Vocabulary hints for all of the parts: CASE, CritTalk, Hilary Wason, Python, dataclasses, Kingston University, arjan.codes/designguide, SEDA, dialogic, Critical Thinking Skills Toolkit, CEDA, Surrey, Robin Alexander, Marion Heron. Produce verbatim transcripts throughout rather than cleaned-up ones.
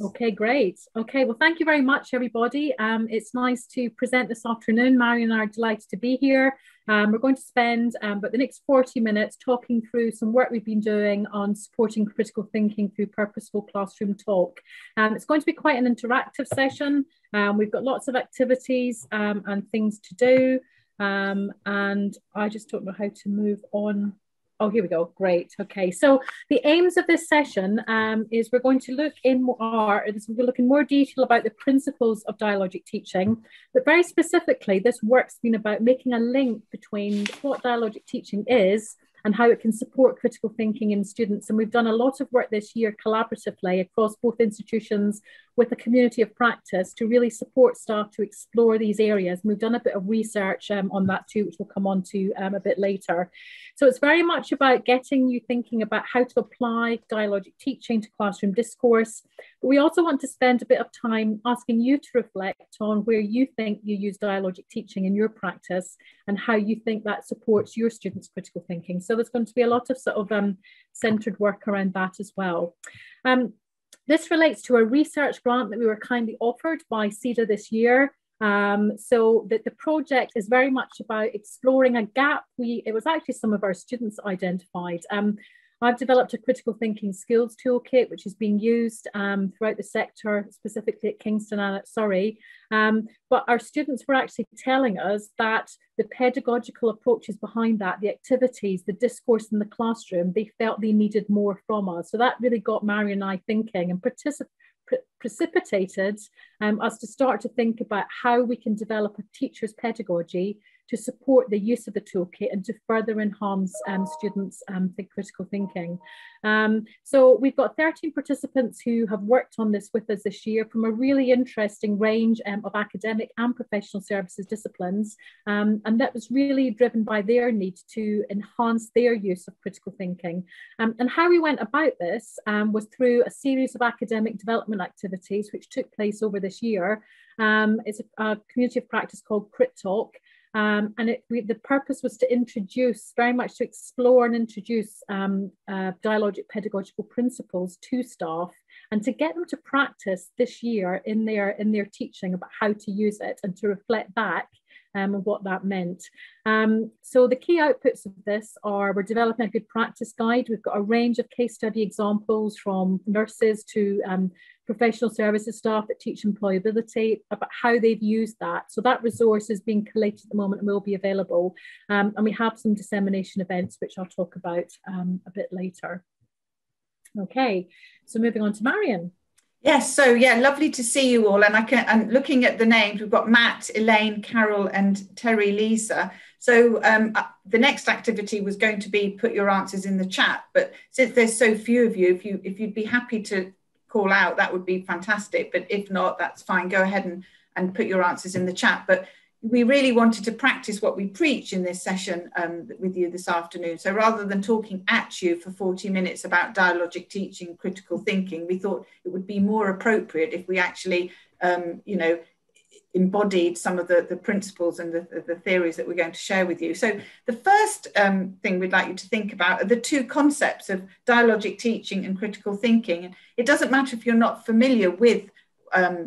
Okay, great. Okay, well, thank you very much, everybody. Um, it's nice to present this afternoon. Marion and I are delighted to be here. Um, we're going to spend um, about the next forty minutes talking through some work we've been doing on supporting critical thinking through purposeful classroom talk. Um, it's going to be quite an interactive session. Um, we've got lots of activities um, and things to do. Um, and I just don't know how to move on. Oh, here we go. Great. Okay. So the aims of this session um, is we're going to look in more, we'll look in more detail about the principles of dialogic teaching, but very specifically, this work's been about making a link between what dialogic teaching is and how it can support critical thinking in students. And we've done a lot of work this year collaboratively across both institutions with a community of practice to really support staff to explore these areas. And we've done a bit of research um, on that too, which we'll come on to um, a bit later. So it's very much about getting you thinking about how to apply dialogic teaching to classroom discourse. But we also want to spend a bit of time asking you to reflect on where you think you use dialogic teaching in your practice and how you think that supports your students' critical thinking. So So there's going to be a lot of sort of um, centered work around that as well. Um, this relates to a research grant that we were kindly offered by SEDA this year. Um, so that the project is very much about exploring a gap. We, it was actually some of our students identified. Um, I've developed a critical thinking skills toolkit, which is being used um, throughout the sector, specifically at Kingston and at Surrey. Um, but our students were actually telling us that the pedagogical approaches behind that, the activities, the discourse in the classroom, they felt they needed more from us. So that really got Marion and I thinking and participating. precipitated um, us to start to think about how we can develop a teacher's pedagogy to support the use of the toolkit and to further enhance um, students' um, critical thinking. Um, so we've got thirteen participants who have worked on this with us this year from a really interesting range um, of academic and professional services disciplines. Um, and that was really driven by their need to enhance their use of critical thinking. Um, and how we went about this um, was through a series of academic development activities which took place over this year. Um, it's a, a community of practice called CritTalk, um, and it, we, the purpose was to introduce, very much to explore and introduce um, uh, dialogic pedagogical principles to staff and to get them to practice this year in their, in their teaching about how to use it and to reflect back Um, and what that meant. Um, so the key outputs of this are we're developing a good practice guide. We've got a range of case study examples from nurses to um, professional services staff that teach employability about how they've used that. So that resource is being collated at the moment and will be available. Um, and we have some dissemination events, which I'll talk about um, a bit later. Okay, so moving on to Marion. Yes, so yeah, lovely to see you all. And I can, and looking at the names, we've got Matt, Elaine, Carol, and Terry Lisa. So um, the next activity was going to be put your answers in the chat, but since there's so few of you, if you if you'd be happy to call out, that would be fantastic. But if not, that's fine. Go ahead and and put your answers in the chat. But we really wanted to practice what we preach in this session um, with you this afternoon. So rather than talking at you for forty minutes about dialogic teaching, critical thinking, we thought it would be more appropriate if we actually, um, you know, embodied some of the, the principles and the, the theories that we're going to share with you. So the first um, thing we'd like you to think about are the two concepts of dialogic teaching and critical thinking. And it doesn't matter if you're not familiar with um,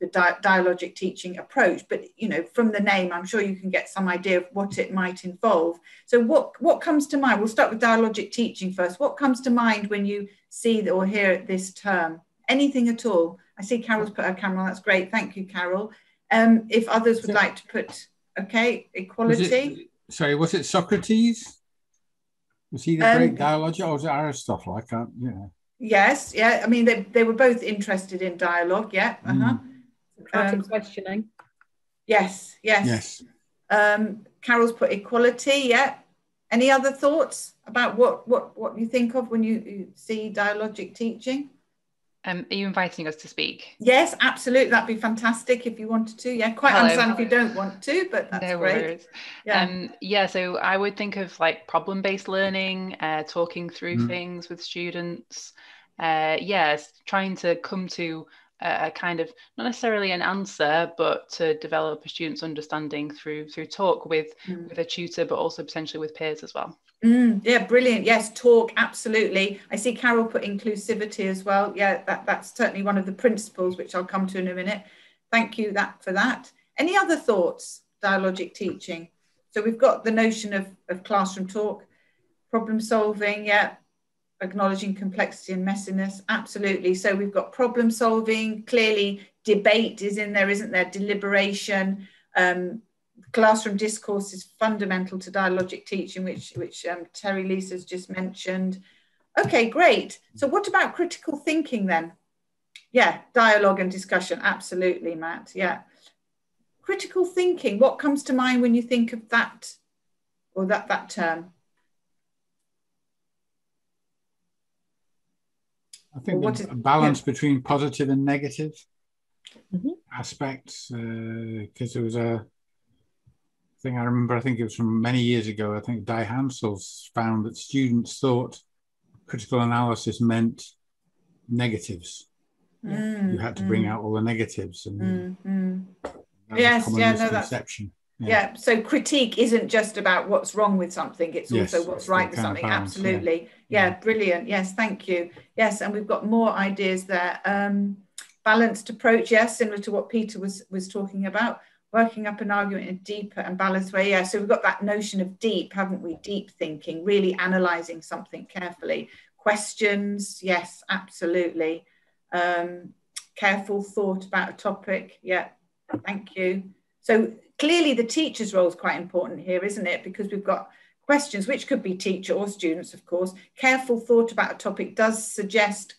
the di dialogic teaching approach, but you know, from the name, I'm sure you can get some idea of what it might involve. So what, what comes to mind? We'll start with dialogic teaching first. What comes to mind when you see or hear this term? Anything at all? I see Carol's put her camera on. That's great. Thank you, Carol. Um, if others would like to put, okay, equality. Was it, sorry, was it Socrates? Was he the um, great dialogic, or was it Aristotle? I can't, yeah. Yes, yeah. I mean, they, they were both interested in dialogue, yeah. Uh-huh. Mm. Um, questioning. Yes, yes. Yes. Um, Carol's put equality. Yeah. Any other thoughts about what what what you think of when you, you see dialogic teaching? Um, are you inviting us to speak? Yes, absolutely. That'd be fantastic if you wanted to. Yeah, quite Hello. understand if you don't want to, but that's no great. Worries. Yeah. Um, yeah, so I would think of like problem-based learning, uh, talking through mm. things with students. Uh, yes, trying to come to a kind of not necessarily an answer, but to develop a student's understanding through through talk with mm. with a tutor, but also potentially with peers as well. Mm, yeah, brilliant. Yes, talk, absolutely. I see Carol put inclusivity as well. Yeah, that, that's certainly one of the principles, which I'll come to in a minute. Thank you that for that. Any other thoughts, dialogic teaching? So we've got the notion of, of classroom talk, problem solving, yeah, acknowledging complexity and messiness, absolutely. So we've got problem solving, clearly debate is in there, isn't there? Deliberation, um, classroom discourse is fundamental to dialogic teaching, which, which um, Terry Lisa's just mentioned. Okay, great. So what about critical thinking then? Yeah, dialogue and discussion. Absolutely, Matt. Yeah. Critical thinking. What comes to mind when you think of that or that, that term? I think what is, a balance yeah. between positive and negative mm-hmm. aspects, because uh, there was a thing I remember, I think it was from many years ago, I think Di Hansel's found that students thought critical analysis meant negatives. Mm, you had to mm, bring out all the negatives. And mm, mm. Yes, yeah, no, that's... Yeah. yeah, so critique isn't just about what's wrong with something, it's yes, also what's right with something, balance, absolutely. Yeah. Yeah, yeah, brilliant, yes, thank you. Yes, and we've got more ideas there. Um, balanced approach, yes, similar to what Peter was, was talking about. Working up an argument in a deeper and balanced way. Yeah, so we've got that notion of deep, haven't we? Deep thinking, really analysing something carefully. Questions, yes, absolutely. Um, careful thought about a topic, yeah, thank you. So clearly the teacher's role is quite important here, isn't it? Because we've got questions, which could be teacher or students, of course. Careful thought about a topic does suggest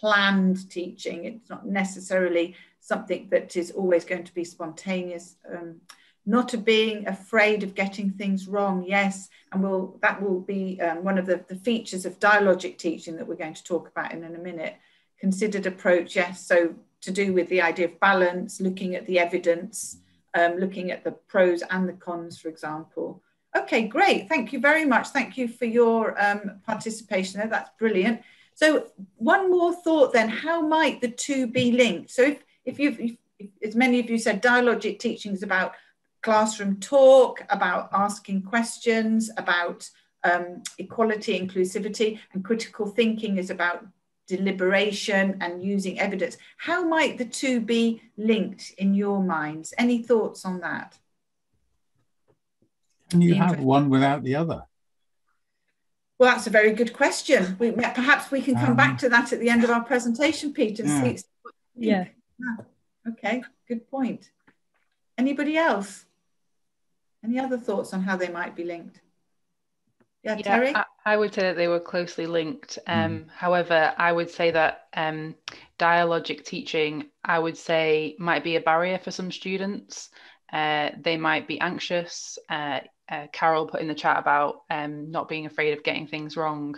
planned teaching. It's not necessarily something that is always going to be spontaneous. Um, not being afraid of getting things wrong, yes, and we'll, that will be um, one of the, the features of dialogic teaching that we're going to talk about in, in a minute. Considered approach, yes, so to do with the idea of balance, looking at the evidence, um, looking at the pros and the cons, for example. Okay, great, thank you very much. Thank you for your um, participation there, that's brilliant. So one more thought then, how might the two be linked? So if If you've, if, as many of you said, dialogic teaching is about classroom talk, about asking questions, about um, equality, inclusivity, and critical thinking is about deliberation and using evidence. How might the two be linked in your minds? Any thoughts on that? Can you have one without the other? Well, that's a very good question. We, perhaps we can come um, back to that at the end of our presentation, Peter. Yeah. See, see what you think. Yeah. Ah, okay, good point. Anybody else? Any other thoughts on how they might be linked? Yeah, yeah Terry? I, I would say that they were closely linked. Um, mm. However, I would say that um, dialogic teaching, I would say, might be a barrier for some students. Uh, they might be anxious. Uh, uh, Carol put in the chat about um, not being afraid of getting things wrong.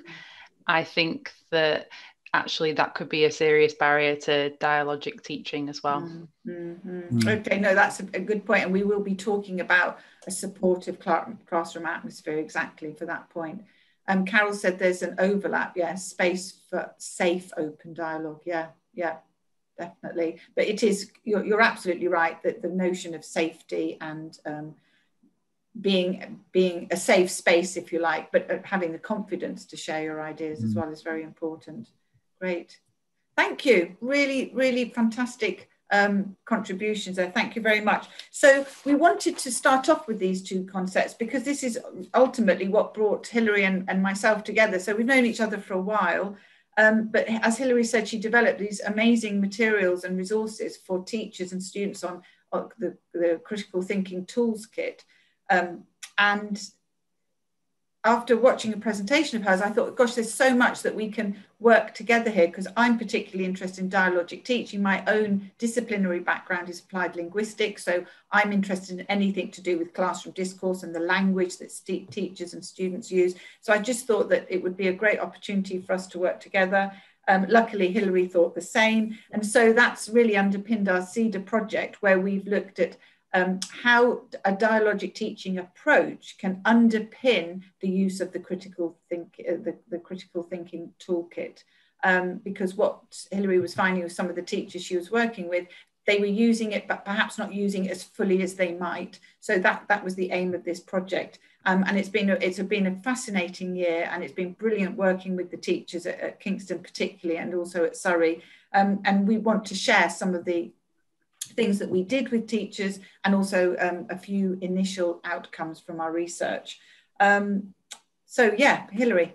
I think that actually that could be a serious barrier to dialogic teaching as well. Mm-hmm. Okay, no, that's a good point, and we will be talking about a supportive classroom atmosphere exactly for that point. Um, Carol said there's an overlap, yeah, space for safe open dialogue, yeah, yeah, definitely. But it is, you're, you're absolutely right that the notion of safety and um, being being a safe space, if you like, but having the confidence to share your ideas mm-hmm. as well is very important. Great. Thank you. Really, really fantastic um, contributions there. Thank you very much. So we wanted to start off with these two concepts because this is ultimately what brought Hilary and, and myself together. So we've known each other for a while. Um, but as Hilary said, she developed these amazing materials and resources for teachers and students on, on the, the Critical Thinking Tools Kit. Um, and after watching a presentation of hers, I thought, gosh, there's so much that we can work together here because I'm particularly interested in dialogic teaching. My own disciplinary background is applied linguistics, so I'm interested in anything to do with classroom discourse and the language that teachers and students use. So I just thought that it would be a great opportunity for us to work together. Um, luckily, Hilary thought the same. And so that's really underpinned our CEDA project, where we've looked at Um, how a dialogic teaching approach can underpin the use of the critical think uh, the, the critical thinking toolkit, um, because what Hilary was finding with some of the teachers she was working with, they were using it, but perhaps not using it as fully as they might. So that, that was the aim of this project. Um, and it's been, a, it's been a fascinating year, and it's been brilliant working with the teachers at, at Kingston particularly, and also at Surrey. Um, and we want to share some of the things that we did with teachers, and also um, a few initial outcomes from our research. Um, so yeah, Hilary.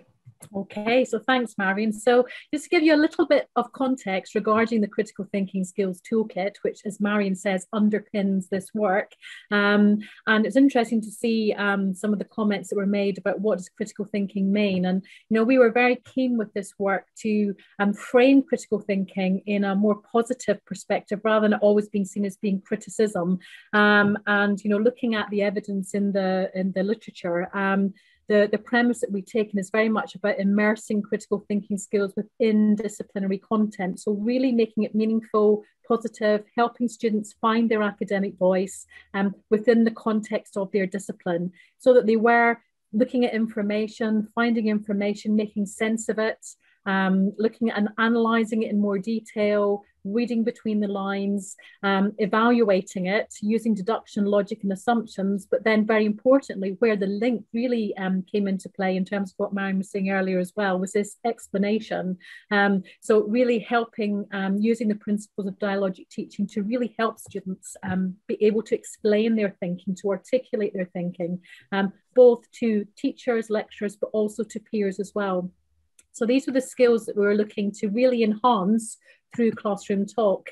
Okay, so thanks, Marion. So just to give you a little bit of context regarding the Critical Thinking Skills Toolkit, which, as Marion says, underpins this work. Um, and it's interesting to see um, some of the comments that were made about what does critical thinking mean. And, you know, we were very keen with this work to um, frame critical thinking in a more positive perspective, rather than always being seen as being criticism. Um, and, you know, looking at the evidence in the, in the literature, um, The, the premise that we've taken is very much about immersing critical thinking skills within disciplinary content. So really making it meaningful, positive, helping students find their academic voice um, within the context of their discipline, so that they were looking at information, finding information, making sense of it, um, looking at and analysing it in more detail, reading between the lines, um, evaluating it, using deduction, logic and assumptions, but then very importantly, where the link really um, came into play in terms of what Marion was saying earlier as well, was this explanation. Um, so really helping, um, using the principles of dialogic teaching to really help students um, be able to explain their thinking, to articulate their thinking, um, both to teachers, lecturers, but also to peers as well. So these were the skills that we were looking to really enhance through classroom talk.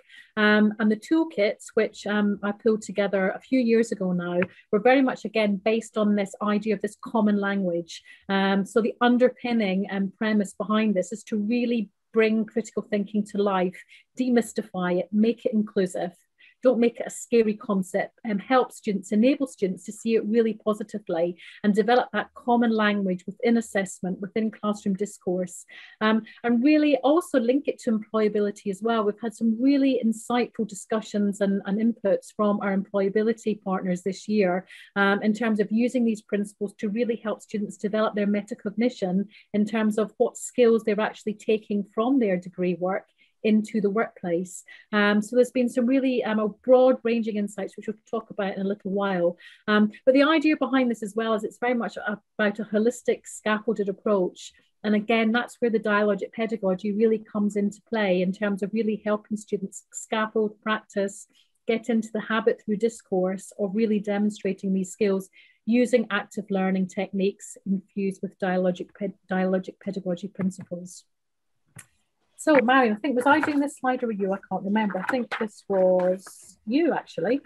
Um, and the toolkits, which um, I pulled together a few years ago now, were very much, again, based on this idea of this common language. Um, so the underpinning and premise behind this is to really bring critical thinking to life, demystify it, make it inclusive. Don't make it a scary concept, and help students, enable students to see it really positively and develop that common language within assessment, within classroom discourse, um, and really also link it to employability as well. We've had some really insightful discussions and, and inputs from our employability partners this year um, in terms of using these principles to really help students develop their metacognition in terms of what skills they're actually taking from their degree work into the workplace. Um, so there's been some really um, a broad ranging insights, which we'll talk about in a little while. Um, but the idea behind this as well is it's very much about a holistic scaffolded approach. And again, that's where the dialogic pedagogy really comes into play in terms of really helping students scaffold, practice, get into the habit through discourse or really demonstrating these skills using active learning techniques infused with dialogic, ped dialogic pedagogy principles. So, Marion, I think, was I doing this slide or were you? I can't remember. I think this was you, actually.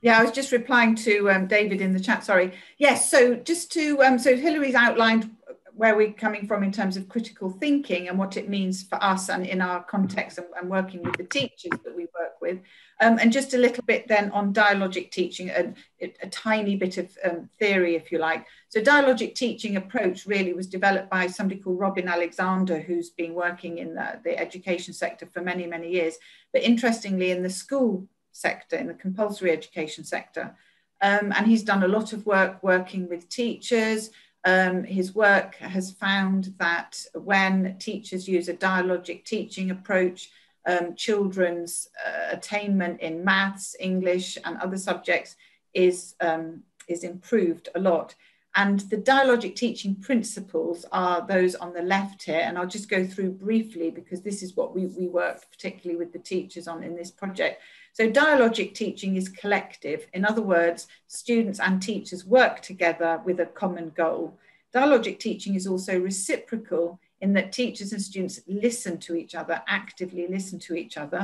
Yeah, I was just replying to um, David in the chat, sorry. Yes, so just to, um, so Hilary's outlined where we're coming from in terms of critical thinking and what it means for us and in our context and, and working with the teachers that we work with. Um, and just a little bit then on dialogic teaching, and a tiny bit of um, theory, if you like. So dialogic teaching approach really was developed by somebody called Robin Alexander, who's been working in the, the education sector for many, many years, but interestingly in the school sector, in the compulsory education sector. Um, and he's done a lot of work working with teachers. Um, his work has found that when teachers use a dialogic teaching approach, um, children's uh, attainment in maths, English and other subjects is, um, is improved a lot. And the dialogic teaching principles are those on the left here. And I'll just go through briefly because this is what we, we worked particularly with the teachers on in this project. So dialogic teaching is collective. In other words, students and teachers work together with a common goal. Dialogic teaching is also reciprocal in that teachers and students listen to each other, actively listen to each other.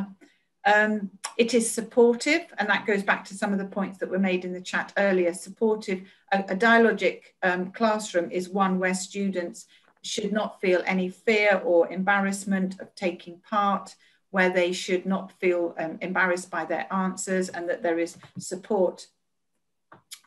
Um, it is supportive, and that goes back to some of the points that were made in the chat earlier. Supportive, a, a dialogic um, classroom is one where students should not feel any fear or embarrassment of taking part, where they should not feel um, embarrassed by their answers, and that there is support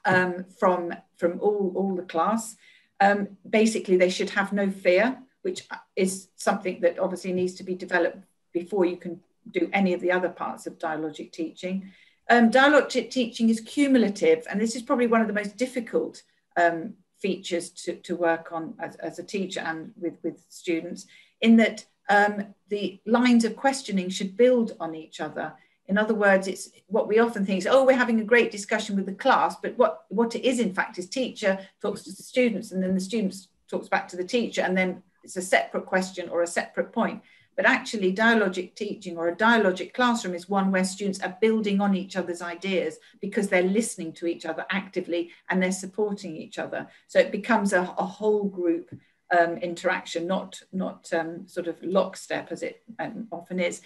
um, from, from all, all the class. Um, basically, they should have no fear, which is something that obviously needs to be developed before you can do any of the other parts of dialogic teaching. Um, dialogic teaching is cumulative, and this is probably one of the most difficult um, features to, to work on as, as a teacher and with, with students, in that um, the lines of questioning should build on each other. In other words, it's what we often think is, oh, we're having a great discussion with the class, but what, what it is, in fact, is teacher talks to the students, and then the students talks back to the teacher, and then it's a separate question or a separate point. But actually, dialogic teaching or a dialogic classroom is one where students are building on each other's ideas because they're listening to each other actively and they're supporting each other. So it becomes a, a whole group um, interaction, not, not um, sort of lockstep as it um, often is.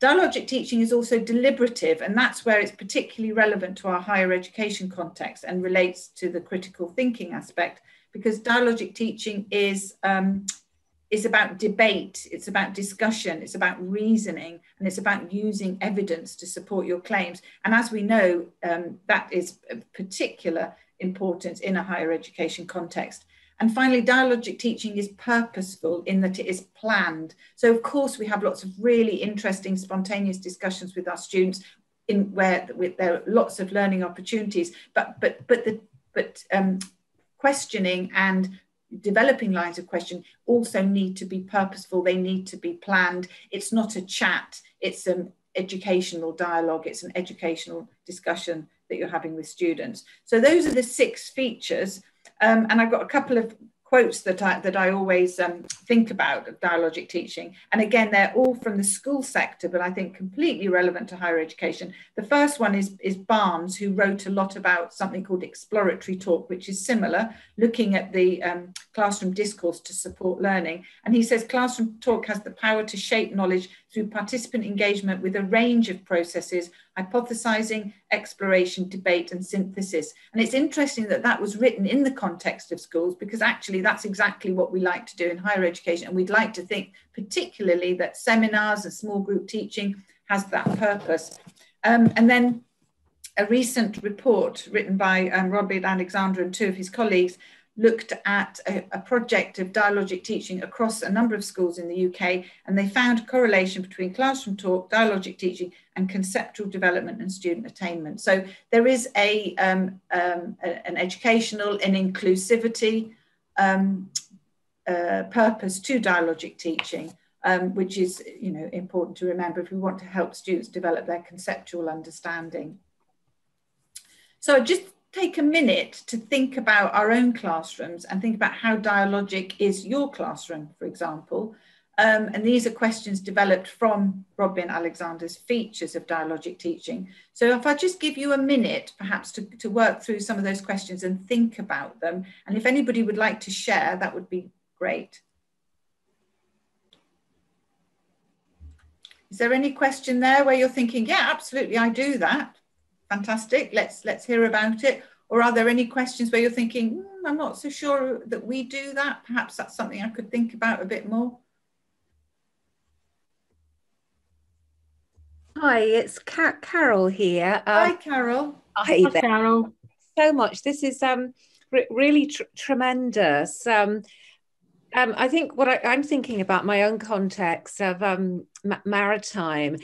Dialogic teaching is also deliberative, and that's where it's particularly relevant to our higher education context and relates to the critical thinking aspect, because dialogic teaching is... Um, It's about debate, it's about discussion, it's about reasoning, and it's about using evidence to support your claims. And as we know, um, that is of particular importance in a higher education context. And finally, dialogic teaching is purposeful in that it is planned. So of course, we have lots of really interesting, spontaneous discussions with our students in where there are lots of learning opportunities, but, but, but, the, but um, questioning and developing lines of question also need to be purposeful. They need to be planned. It's not a chat. It's an educational dialogue. It's an educational discussion that you're having with students. So those are the six features. Um, and I've got a couple of quotes that I, that I always um, think about of dialogic teaching. And again, they're all from the school sector, but I think completely relevant to higher education. The first one is, is Barnes, who wrote a lot about something called exploratory talk, which is similar, looking at the um, classroom discourse to support learning. And he says, classroom talk has the power to shape knowledge through participant engagement with a range of processes, hypothesizing, exploration, debate, and synthesis. And it's interesting that that was written in the context of schools, because actually that's exactly what we like to do in higher education. And we'd like to think particularly that seminars and small group teaching has that purpose. Um, and then a recent report written by um, Robin Alexander and two of his colleagues looked at a, a project of dialogic teaching across a number of schools in the U K, and they found a correlation between classroom talk, dialogic teaching, and conceptual development and student attainment. So there is a, um, um, a, an educational and inclusivity um, uh, purpose to dialogic teaching, um, which is, you know, important to remember if we want to help students develop their conceptual understanding. So just take a minute to think about our own classrooms and think about how dialogic is your classroom, for example. Um, and these are questions developed from Robin Alexander's features of dialogic teaching. So if I just give you a minute, perhaps, to, to work through some of those questions and think about them. And if anybody would like to share, that would be great. Is there any question there where you're thinking, yeah, absolutely, I do that? Fantastic, let's, let's hear about it. Or are there any questions where you're thinking, mm, I'm not so sure that we do that? Perhaps that's something I could think about a bit more. Hi, it's Car Carol here. Um, Hi, Carol. Hi, Hi Carol. Thank you so much. This is um, re really tr tremendous. Um, Um, I think what I, I'm thinking about my own context of um, ma maritime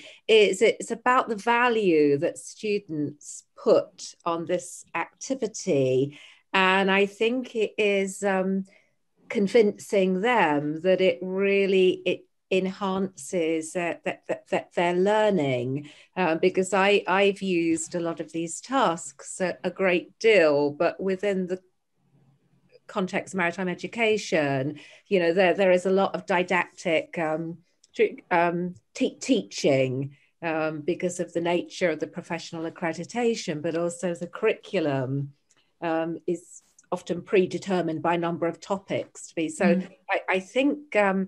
is it's about the value that students put on this activity. And I think it is um, convincing them that it really it enhances uh, that, that, that their learning, uh, because I, I've used a lot of these tasks a, a great deal, but within the context of maritime education, you know, there, there is a lot of didactic um, um, te teaching um, because of the nature of the professional accreditation, but also the curriculum um, is often predetermined by a number of topics to be. So mm-hmm. I, I think, um,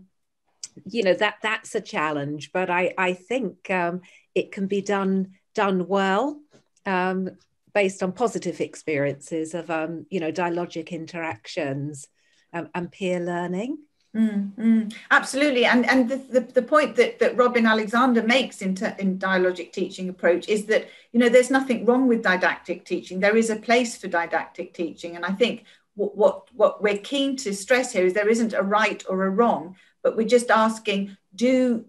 you know, that that's a challenge, but I, I think um, it can be done, done well, um, based on positive experiences of, um, you know, dialogic interactions um, and peer learning. Mm, mm, absolutely. And, and the, the, the point that, that Robin Alexander makes in, in dialogic teaching approach is that, you know, there's nothing wrong with didactic teaching. There is a place for didactic teaching. And I think what, what, what we're keen to stress here is there isn't a right or a wrong, but we're just asking, do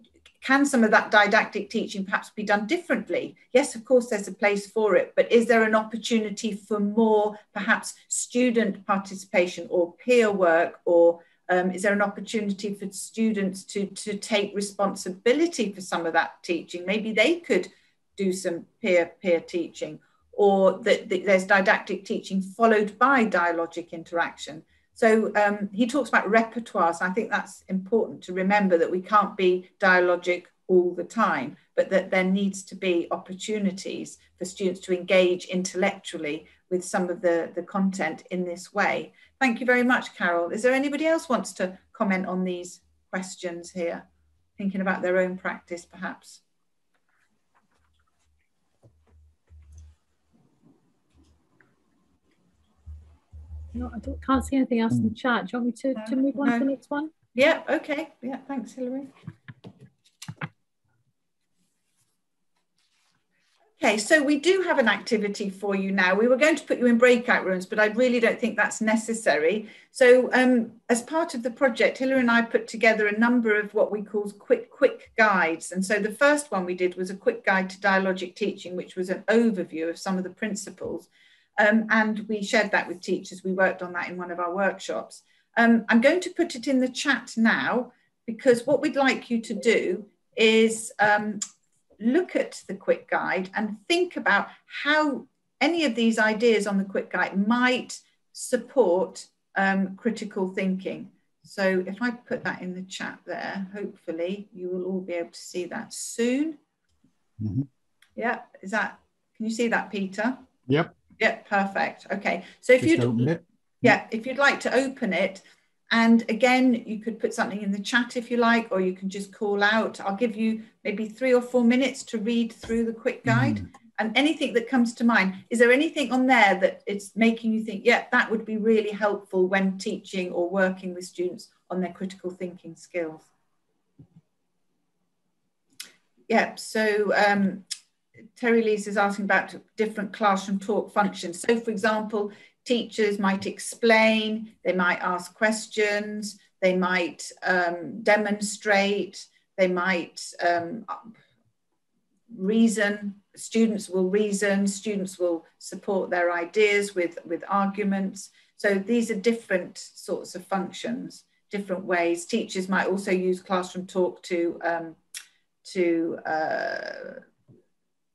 Can some of that didactic teaching perhaps be done differently? Yes, of course, there's a place for it, but is there an opportunity for more, perhaps, student participation or peer work? Or um, is there an opportunity for students to, to take responsibility for some of that teaching? Maybe they could do some peer-peer teaching, or that the, there's didactic teaching followed by dialogic interaction. So um, he talks about repertoires. I think that's important to remember, that we can't be dialogic all the time, but that there needs to be opportunities for students to engage intellectually with some of the, the content in this way. Thank you very much, Carol. Is there anybody else wants to comment on these questions here, thinking about their own practice perhaps? No, I don't, can't see anything else in the chat. Do you want me to, to move on no. to the next one? Yeah, okay. Yeah, thanks, Hilary. Okay, so we do have an activity for you now. We were going to put you in breakout rooms, but I really don't think that's necessary. So um, as part of the project, Hilary and I put together a number of what we call quick, quick guides. And so the first one we did was a quick guide to dialogic teaching, which was an overview of some of the principles. Um, and we shared that with teachers. We worked on that in one of our workshops. Um, I'm going to put it in the chat now, because what we'd like you to do is um, look at the quick guide and think about how any of these ideas on the quick guide might support um, critical thinking. So if I put that in the chat there, hopefully you will all be able to see that soon. Mm-hmm. Yeah, is that, can you see that, Peter? Yep. Yeah, perfect. Okay, so if you yeah, yeah, if you'd like to open it, and again, you could put something in the chat if you like, or you can just call out. I'll give you maybe three or four minutes to read through the quick guide, mm. and anything that comes to mind. Is there anything on there that it's making you think, yeah, that would be really helpful when teaching or working with students on their critical thinking skills? Yeah, so um, Terry Lees is asking about different classroom talk functions. So for example, teachers might explain, they might ask questions, they might um, demonstrate, they might um, reason, students will reason, students will support their ideas with, with arguments. So these are different sorts of functions, different ways. Teachers might also use classroom talk to, um, to uh,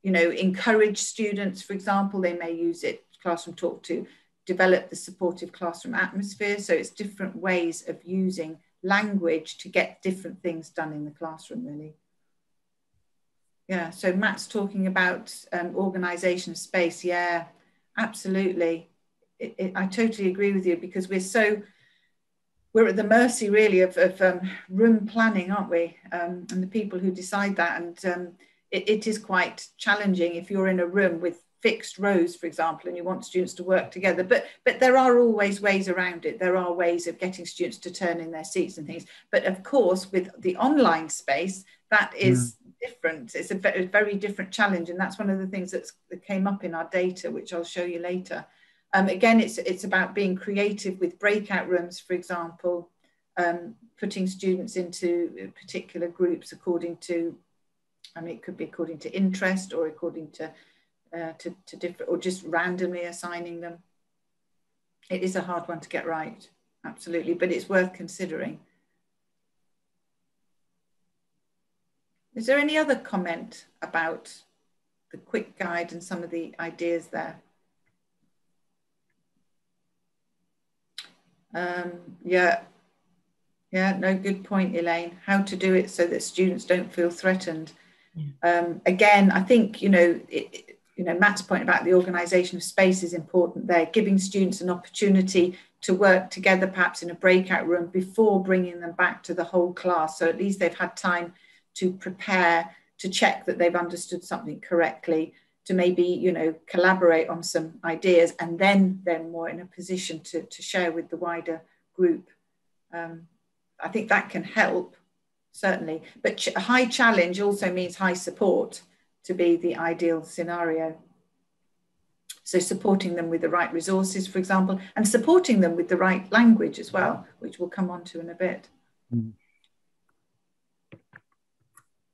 you know, encourage students, for example. They may use it, classroom talk, to develop the supportive classroom atmosphere. So it's different ways of using language to get different things done in the classroom, really. Yeah, so Matt's talking about um, organisation space. Yeah, absolutely. It, it, I totally agree with you, because we're so, we're at the mercy really of, of um, room planning, aren't we? Um, and the people who decide that. And um, it, it is quite challenging if you're in a room with fixed rows, for example, and you want students to work together, but but there are always ways around it. There are ways of getting students to turn in their seats and things. But of course, with the online space, that is yeah. different. It's a very different challenge, and that's one of the things that's, that came up in our data, which I'll show you later. Um, again, it's it's about being creative with breakout rooms, for example, um, putting students into particular groups according to, I mean, it could be according to interest or according to Uh, to, to different, or just randomly assigning them. It is a hard one to get right, absolutely, but it's worth considering. Is there any other comment about the quick guide and some of the ideas there? Um, yeah, yeah, no, good point, Elaine. How to do it so that students don't feel threatened. Yeah. Um, again, I think, you know, it, it, you know, Matt's point about the organisation of space is important there, giving students an opportunity to work together, perhaps in a breakout room, before bringing them back to the whole class. So at least they've had time to prepare, to check that they've understood something correctly, to maybe, you know, collaborate on some ideas, and then they're more in a position to, to share with the wider group. Um, I think that can help, certainly. But ch- high challenge also means high support, to be the ideal scenario. So supporting them with the right resources, for example, and supporting them with the right language as well, which we'll come on to in a bit. Mm.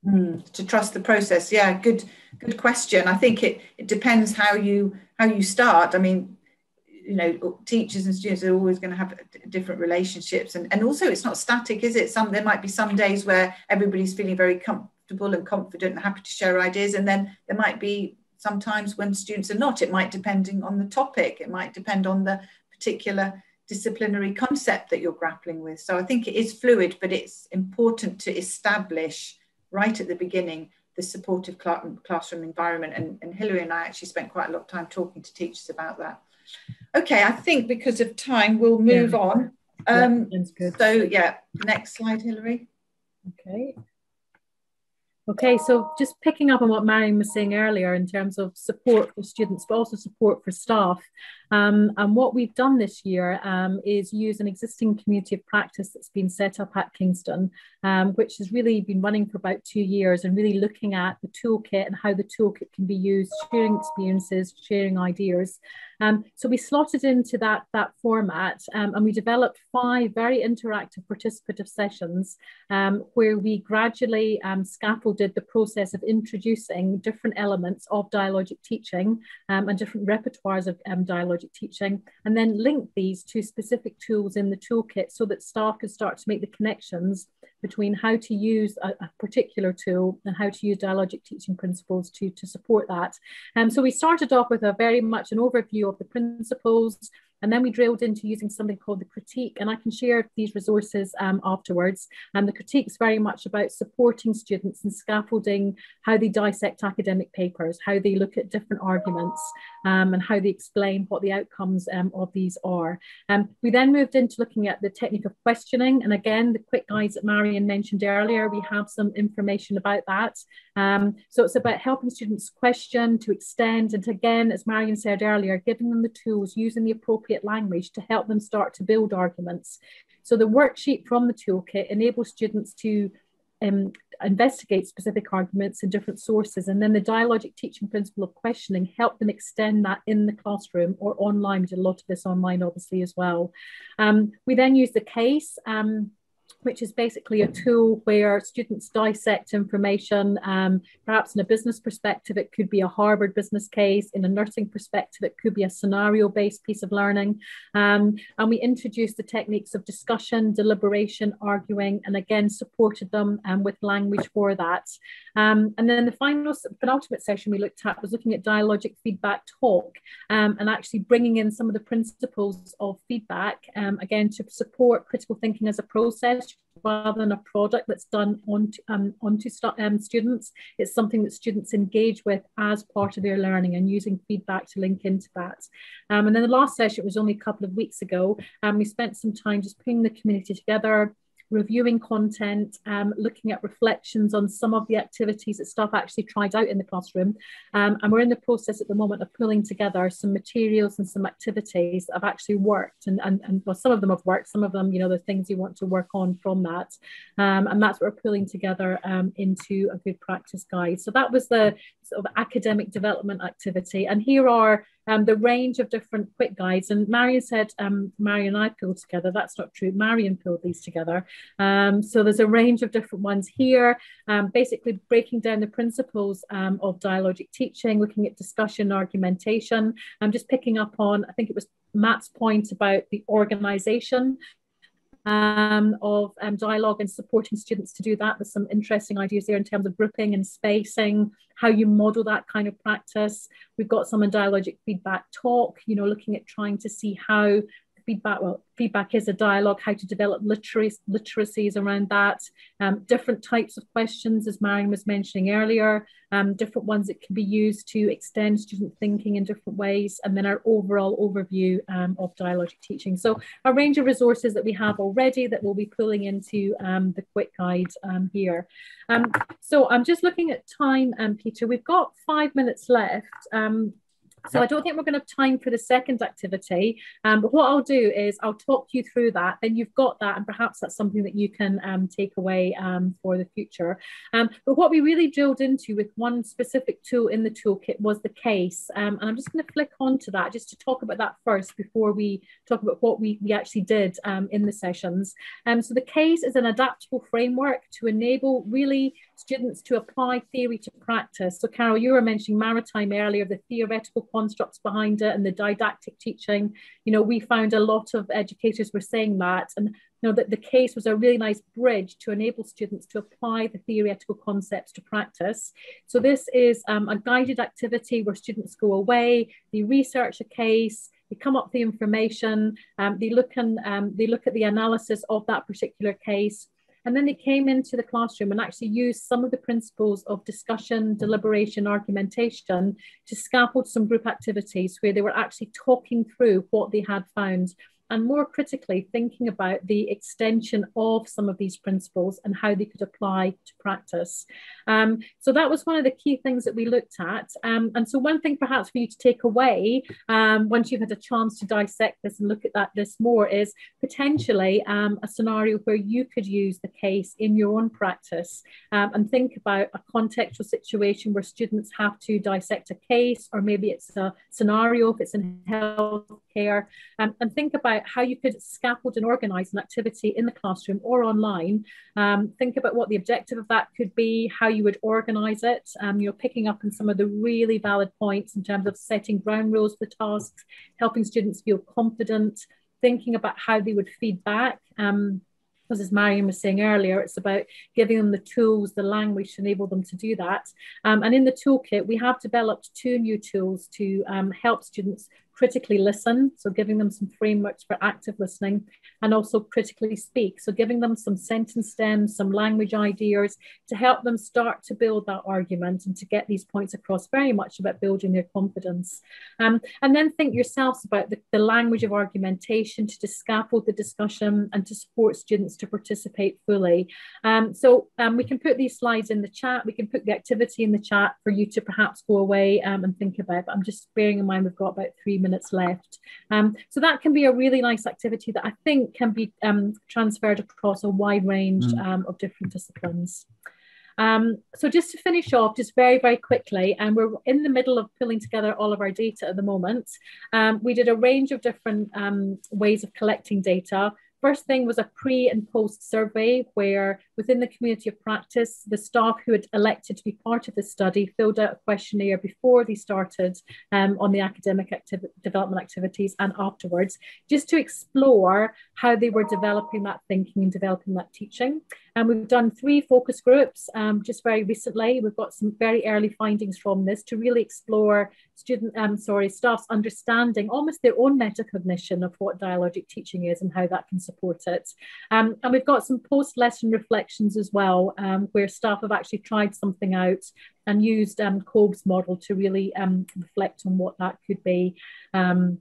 Mm, to trust the process. Yeah, good, good question. I think it, it depends how you, how you start. I mean, you know, teachers and students are always going to have different relationships. And, and also it's not static, is it? Some, there might be some days where everybody's feeling very comfortable, comfortable and confident and happy to share ideas. And then there might be sometimes when students are not, it might depending on the topic, it might depend on the particular disciplinary concept that you're grappling with. So I think it is fluid, but it's important to establish right at the beginning the supportive classroom environment. And, and Hilary and I actually spent quite a lot of time talking to teachers about that. Okay, I think because of time, we'll move yeah. on. Um, yeah, so yeah, next slide, Hilary. Okay. Okay, so just picking up on what Marion was saying earlier in terms of support for students, but also support for staff. Um, and what we've done this year um, is use an existing community of practice that's been set up at Kingston, um, which has really been running for about two years and really looking at the toolkit and how the toolkit can be used, sharing experiences, sharing ideas. Um, so we slotted into that, that format um, and we developed five very interactive participative sessions um, where we gradually um, scaffolded the process of introducing different elements of dialogic teaching um, and different repertoires of um, dialogic teaching, and then linked these to specific tools in the toolkit so that staff could start to make the connections between how to use a, a particular tool and how to use dialogic teaching principles to, to support that. Um, so we started off with a very much an overview of the principles, and then we drilled into using something called the critique, and I can share these resources um, afterwards. And the critique is very much about supporting students and scaffolding how they dissect academic papers, how they look at different arguments, um, and how they explain what the outcomes um, of these are. Um, we then moved into looking at the technique of questioning. And again, the quick guides that Marion mentioned earlier, we have some information about that. Um, so it's about helping students question, to extend, and again, as Marion said earlier, giving them the tools, using the appropriate language to help them start to build arguments. So the worksheet from the toolkit enables students to um, investigate specific arguments in different sources, and then the dialogic teaching principle of questioning help them extend that in the classroom or online. We did a lot of this online obviously as well. Um, we then use the CASE, um, which is basically a tool where students dissect information, um, perhaps in a business perspective, it could be a Harvard business case, in a nursing perspective, it could be a scenario-based piece of learning. Um, and we introduced the techniques of discussion, deliberation, arguing, and again, supported them um, with language for that. Um, and then the final, penultimate session we looked at was looking at dialogic feedback talk, um, and actually bringing in some of the principles of feedback, um, again, to support critical thinking as a process, rather than a product that's done onto, um, onto stu um, students. It's something that students engage with as part of their learning, and using feedback to link into that. Um, and then the last session was only a couple of weeks ago, and we spent some time just putting the community together, reviewing content, um, looking at reflections on some of the activities that staff actually tried out in the classroom. Um, and we're in the process at the moment of pulling together some materials and some activities that have actually worked. And, and, and well, some of them have worked, some of them, you know, the things you want to work on from that. Um, and that's what we're pulling together um, into a good practice guide. So that was the sort of academic development activity. And here are Um, the range of different quick guides, and Marion said um, Marion and I pulled together, that's not true, Marion pulled these together. Um, so there's a range of different ones here, um, basically breaking down the principles um, of dialogic teaching, looking at discussion, argumentation. I'm just picking up on, I think it was Matt's point about the organisation Um, of um, dialogue and supporting students to do that. There's some interesting ideas there in terms of grouping and spacing, how you model that kind of practice. We've got some in dialogic feedback talk, you know, looking at trying to see how feedback, well, feedback is a dialogue, how to develop literacy, literacies around that, um, different types of questions, as Marion was mentioning earlier, um, different ones that can be used to extend student thinking in different ways, and then our overall overview um, of dialogic teaching. So a range of resources that we have already that we'll be pulling into um, the quick guide um, here. Um, so I'm just looking at time, um, Peter, we've got five minutes left. Um, So I don't think we're going to have time for the second activity, um, but what I'll do is I'll talk you through that, then you've got that, and perhaps that's something that you can um, take away um, for the future. Um, but what we really drilled into with one specific tool in the toolkit was the CASE, um, and I'm just going to flick onto that just to talk about that first before we talk about what we, we actually did um, in the sessions. Um, so the CASE is an adaptable framework to enable really students to apply theory to practice. So Carol, you were mentioning maritime earlier, the theoretical constructs behind it and the didactic teaching. You know, we found a lot of educators were saying that, and you know, that the CASE was a really nice bridge to enable students to apply the theoretical concepts to practice. So this is um, a guided activity where students go away, they research a case, they come up with the information, um, they, look and, um, they look at the analysis of that particular case. And then they came into the classroom and actually used some of the principles of discussion, deliberation, argumentation to scaffold some group activities where they were actually talking through what they had found. And more critically, thinking about the extension of some of these principles and how they could apply to practice. Um, so that was one of the key things that we looked at. Um, and so one thing perhaps for you to take away, um, once you've had a chance to dissect this and look at that this more, is potentially um, a scenario where you could use the CASE in your own practice um, and think about a contextual situation where students have to dissect a case, or maybe it's a scenario if it's in healthcare, um, and think about how you could scaffold and organize an activity in the classroom or online. Um, think about what the objective of that could be, how you would organize it. Um, you're picking up on some of the really valid points in terms of setting ground rules for tasks, helping students feel confident, thinking about how they would feed back. Um, Because as Marion was saying earlier, it's about giving them the tools, the language to enable them to do that. Um, and in the toolkit, we have developed two new tools to um, help students critically listen. So giving them some frameworks for active listening, and also critically speak. So giving them some sentence stems, some language ideas to help them start to build that argument and to get these points across, very much about building their confidence. Um, and then think yourselves about the, the language of argumentation to, to scaffold the discussion and to support students to participate fully. Um, so um, we can put these slides in the chat, we can put the activity in the chat for you to perhaps go away um, and think about, but I'm just bearing in mind we've got about three minutes left. Um, so that can be a really nice activity that I think can be um, transferred across a wide range um, of different disciplines. Um, so just to finish off, just very, very quickly, and we're in the middle of pulling together all of our data at the moment. Um, we did a range of different um, ways of collecting data. First thing was a pre and post survey where within the community of practice, the staff who had elected to be part of the study filled out a questionnaire before they started um, on the academic activ development activities and afterwards, just to explore how they were developing that thinking and developing that teaching. And we've done three focus groups um, just very recently. We've got some very early findings from this to really explore student, um, sorry, staff's understanding, almost their own metacognition of what dialogic teaching is and how that can support it. Um, and we've got some post-lesson reflections as well, um, where staff have actually tried something out and used um, Kolb's model to really um, reflect on what that could be um,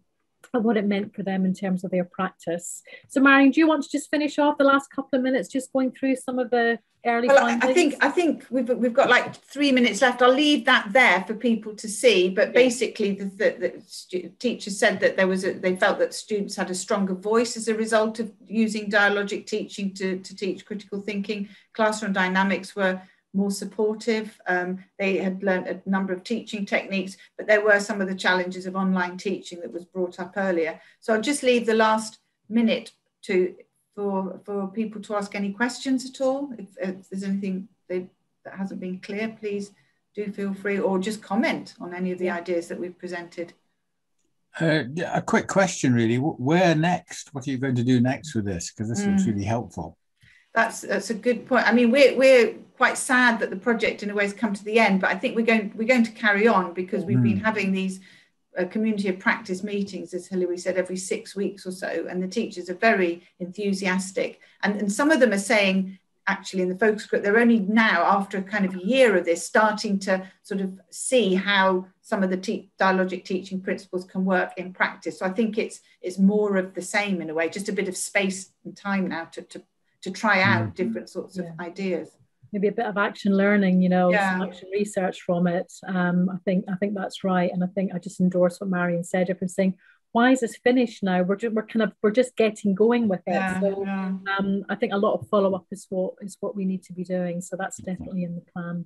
and what it meant for them in terms of their practice. So Marion, do you want to just finish off the last couple of minutes, just going through some of the early well, findings? I think, I think we've, we've got like three minutes left. I'll leave that there for people to see. But basically, the, the, the teachers said that there was a, they felt that students had a stronger voice as a result of using dialogic teaching to, to teach critical thinking. Classroom dynamics were more supportive. Um, they had learned a number of teaching techniques, but there were some of the challenges of online teaching that was brought up earlier. So I'll just leave the last minute to for, for people to ask any questions at all. If, if there's anything they, that hasn't been clear, please do feel free, or just comment on any of the ideas that we've presented. Uh, a quick question really, where next? What are you going to do next with this? Because this mm. looks really helpful. That's, that's a good point. I mean, we're, we're quite sad that the project in a way has come to the end, but I think we're going, we're going to carry on because we've mm. been having these uh, community of practice meetings, as Hilary said, every six weeks or so. And the teachers are very enthusiastic. And, and some of them are saying, actually in the focus group, they're only now after a kind of year of this starting to sort of see how some of the te dialogic teaching principles can work in practice. So I think it's, it's more of the same in a way, just a bit of space and time now to, to to try out different sorts of yeah. ideas. Maybe a bit of action learning, you know, yeah. some action research from it. Um, I think I think that's right. And I think I just endorse what Marion said, everyone's saying, why is this finished now? We're just, we're kind of, we're just getting going with it. Yeah, so yeah. Um, I think a lot of follow-up is what, is what we need to be doing. So that's definitely in the plan.